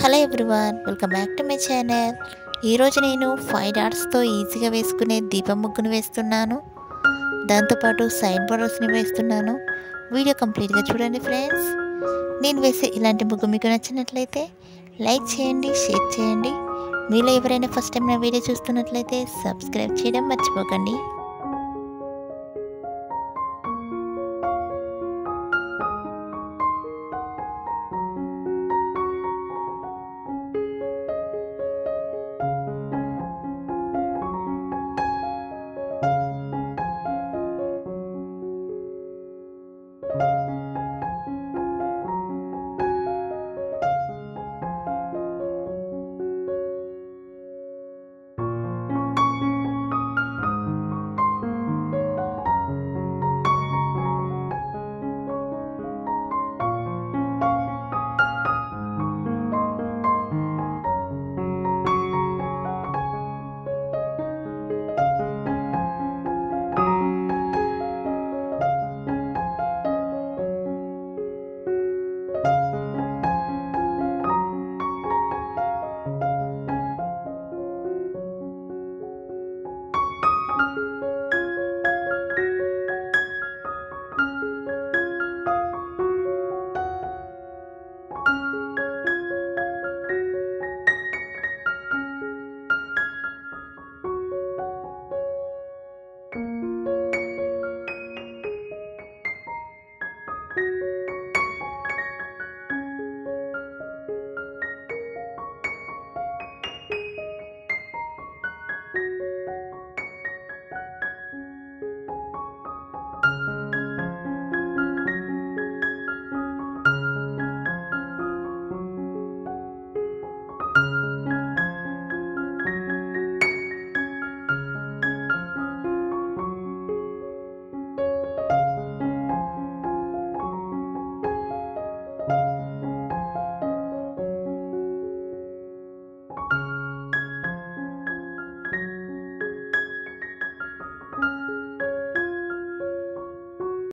Hello everyone, welcome back to my channel. ఈరోజు నేను 5 డాట్స్తో ఈజీగా వేసుకునే దీపం ముగ్గును వేస్తున్నాను. దాంతోపాటు సైన్ బోర్డర్స్ని వేస్తున్నాను. వీడియో కంప్లీట్గా చూడండి ఫ్రెండ్స్. నేను వేసే ఇలాంటి ముగ్గు మీకు నచ్చినట్లయితే లైక్ చేయండి, షేర్ చేయండి. మీలో ఎవరైనా ఫస్ట్ టైం నా వీడియో చూస్తున్నట్లయితే సబ్స్క్రైబ్ చేయడం మర్చిపోకండి.